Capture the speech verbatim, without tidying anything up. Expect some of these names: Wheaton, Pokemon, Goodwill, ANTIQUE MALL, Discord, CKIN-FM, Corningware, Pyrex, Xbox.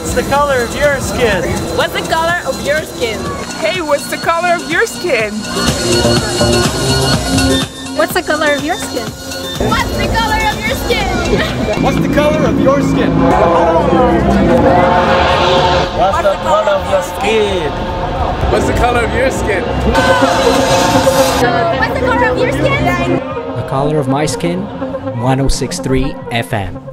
What's the color of your skin? What's the color of your skin? Hey, what's the color of your skin? What's the color of your skin? What's the color of your skin? What's the color of your skin? What's the color of your skin? What's the color of your skin? What's the color of your skin? The color of my skin? one oh six point three F M.